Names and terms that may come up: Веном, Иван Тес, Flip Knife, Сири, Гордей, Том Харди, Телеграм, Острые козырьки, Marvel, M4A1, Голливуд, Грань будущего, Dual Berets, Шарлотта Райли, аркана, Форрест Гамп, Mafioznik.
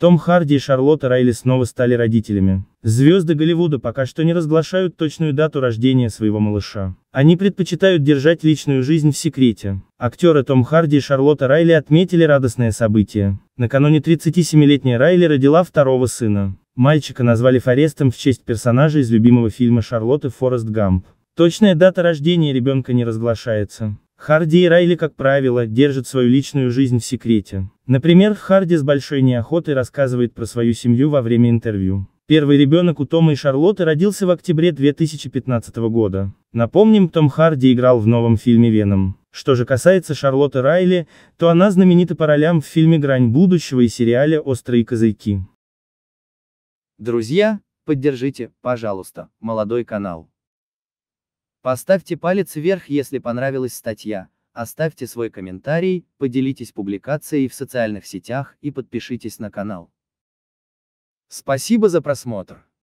Том Харди и Шарлотта Райли снова стали родителями. Звезды Голливуда пока что не разглашают точную дату рождения своего малыша. Они предпочитают держать личную жизнь в секрете. Актеры Том Харди и Шарлотта Райли отметили радостное событие. Накануне 37-летняя Райли родила второго сына. Мальчика назвали Форрестом в честь персонажа из любимого фильма Шарлотты «Форрест Гамп». Точная дата рождения ребенка не разглашается. Харди и Райли, как правило, держат свою личную жизнь в секрете. Например, Харди с большой неохотой рассказывает про свою семью во время интервью. Первый ребенок у Тома и Шарлотты родился в октябре 2015 года. Напомним, Том Харди играл в новом фильме «Веном». Что же касается Шарлотты Райли, то она знаменита по ролям в фильме «Грань будущего» и сериале «Острые козырьки». Друзья, поддержите, пожалуйста, молодой канал. Поставьте палец вверх, если понравилась статья, оставьте свой комментарий, поделитесь публикацией в социальных сетях и подпишитесь на канал. Спасибо за просмотр.